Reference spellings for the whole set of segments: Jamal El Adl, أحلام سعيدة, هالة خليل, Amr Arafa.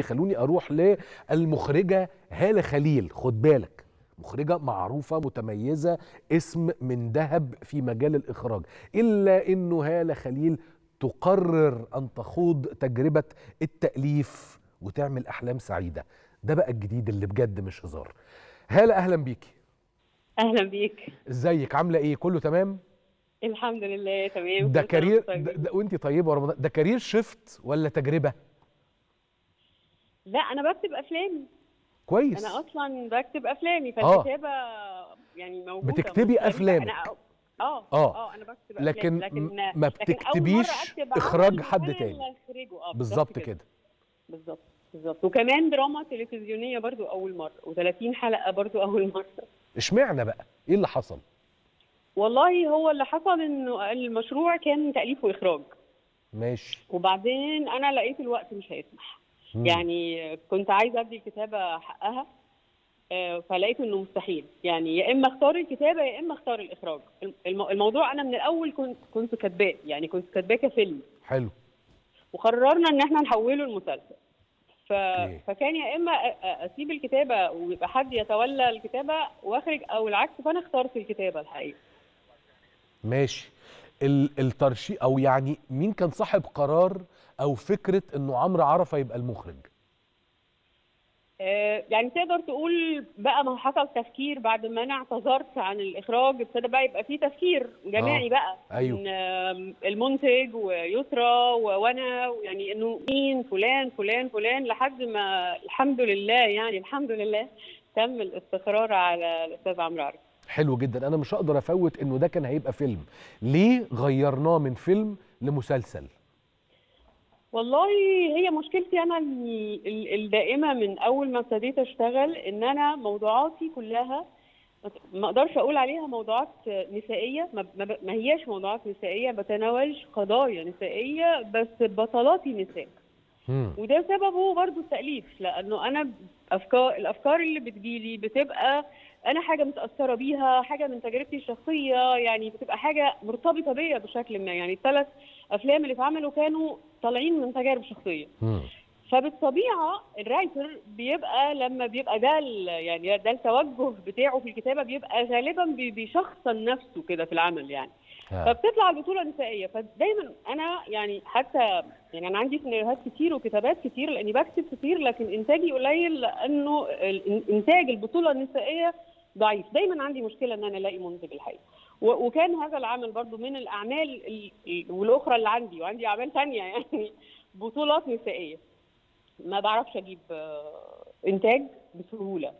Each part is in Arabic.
خلوني اروح للمخرجه هالة خليل. خد بالك، مخرجه معروفه متميزه، اسم من ذهب في مجال الاخراج، الا انه هالة خليل تقرر ان تخوض تجربه التاليف وتعمل احلام سعيده. ده بقى الجديد اللي بجد مش هزار. هالة اهلا بيكي. اهلا بيك. ازيك؟ عامله ايه؟ كله تمام؟ الحمد لله تمام. ده كارير وانت طيبه ورمضان. ده كارير شيفت ولا تجربه؟ لا انا بكتب افلامي. كويس. انا اصلا بكتب افلامي، فالكتابه يعني موجوده. بتكتبي افلامك؟ انا بكتب افلامي، لكن ما بتكتبيش اخراج حد تاني. بالظبط كده. بالظبط. وكمان دراما تلفزيونيه برضو اول مره، و30 حلقه برضو اول مره. اشمعنى بقى؟ ايه اللي حصل؟ والله هو اللي حصل انه المشروع كان تاليف واخراج. ماشي. وبعدين انا لقيت الوقت مش هيسمح. يعني كنت عايزه ادي الكتابه حقها، فلقيت انه مستحيل، يعني يا اما اختار الكتابه يا اما اختار الاخراج. الموضوع انا من الاول كنت كاتباه، يعني كنت كاتباه كفيلم حلو، وقررنا ان احنا نحوله لمسلسل. فكان يا اما اسيب الكتابه ويبقى حد يتولى الكتابه واخرج، او العكس، فانا اخترت الكتابه الحقيقه. ماشي. الترشيح، او يعني مين كان صاحب قرار او فكره انه عمرو عرفه يبقى المخرج؟ يعني تقدر تقول بقى ما حصل تفكير بعد ما انا اعتذرت عن الاخراج، ابتدى بقى يبقى في تفكير جماعي بقى. أيوه. من المنتج ويسرا وانا، يعني انه مين فلان فلان فلان، لحد ما الحمد لله، يعني الحمد لله تم الاستقرار على الاستاذ عمرو عرفه. حلو جدا. انا مش هقدر افوت انه ده كان هيبقى فيلم. ليه غيرناه من فيلم لمسلسل؟ والله هي مشكلتي انا الدائمه من اول ما ابتديت اشتغل، ان انا موضوعاتي كلها ما اقدرش اقول عليها موضوعات نسائيه، ما هياش موضوعات نسائيه، بتناولش قضايا نسائيه، بس بطلاتي نساء. وده سببه برضو التأليف، لأنه أنا الأفكار اللي بتجيلي بتبقى أنا حاجة متأثرة بيها، حاجة من تجربتي الشخصية، يعني بتبقى حاجة مرتبطة بيا بشكل ما. يعني الثلاث أفلام اللي اتعملوا كانوا طالعين من تجارب شخصية. فبالطبيعة الرايتر بيبقى لما بيبقى ده يعني ده التوجه بتاعه في الكتابة، بيبقى غالبا بيشخصن نفسه كده في العمل يعني. فبتطلع البطوله نسائيه، فدايما انا يعني حتى يعني انا عندي سيناريوهات كتير وكتابات كتير، لاني بكتب كتير، لكن انتاجي قليل، لانه انتاج البطوله النسائيه ضعيف. دايما عندي مشكله ان انا الاقي منتج الحقيقي، وكان هذا العمل برضو من الاعمال والاخرى اللي عندي، وعندي اعمال ثانيه يعني بطولات نسائيه، ما بعرفش اجيب انتاج بسهوله.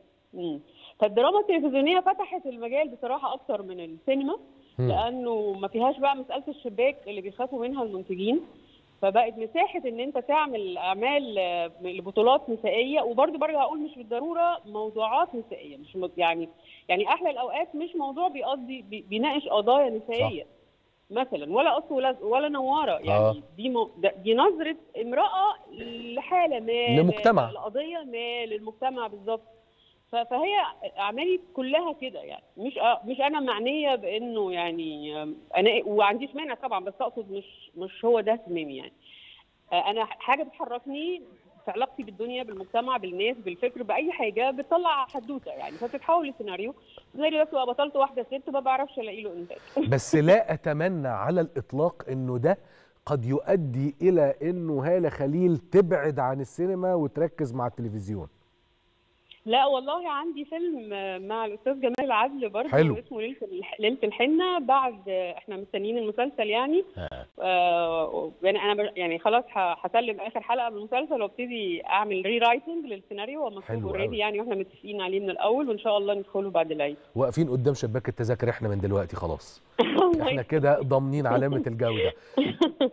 فالدراما التلفزيونيه فتحت المجال بصراحه اكتر من السينما، لانه ما فيهاش بقى مساله الشباك اللي بيخافوا منها المنتجين، فبقت مساحه ان انت تعمل اعمال لبطولات نسائيه، وبرده هقول مش بالضروره موضوعات نسائيه، مش يعني احلى الاوقات مش موضوع بيناقش قضايا نسائيه مثلا، ولا اصل ولا نواره يعني. دي نظره امراه لحاله ما، لمجتمع، لقضيه ما، للمجتمع. بالظبط. فهي اعمالي كلها كده يعني، مش انا معنيه بانه يعني انا، وعنديش مانع طبعا، بس اقصد مش هو ده اهتمامي يعني. انا حاجه بتحركني في علاقتي بالدنيا، بالمجتمع، بالناس، بالفكر، باي حاجه بتطلع حدوته يعني، فبتتحول لسيناريو. السيناريو ده بتبقى بطلت واحده ست، ما بعرفش الاقي له انتاج. بس لا اتمنى على الاطلاق انه ده قد يؤدي الى انه هالة خليل تبعد عن السينما وتركز مع التلفزيون. لا والله عندي فيلم مع الأستاذ جمال العدل برضه اسمه ليلة الحنة، بعد احنا مستنيين المسلسل يعني. يعني انا يعني خلاص هسلم اخر حلقة من المسلسل، وابتدي اعمل ري رايتنج للسيناريو، ومكتوب اوريدي يعني، واحنا متفقين عليه من الاول، وان شاء الله ندخله بعد العيد. واقفين قدام شباك التذاكر احنا من دلوقتي خلاص. احنا كده ضامنين علامة الجودة.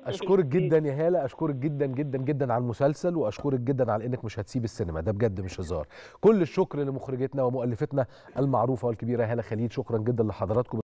اشكرك جدا يا هالة، اشكرك جدا جدا جدا على المسلسل، واشكرك جدا على انك مش هتسيب السينما، ده بجد مش هزار. كل الشكر لمخرجتنا ومؤلفتنا المعروفة والكبيرة هالة خليل. شكرا جدا لحضراتكم.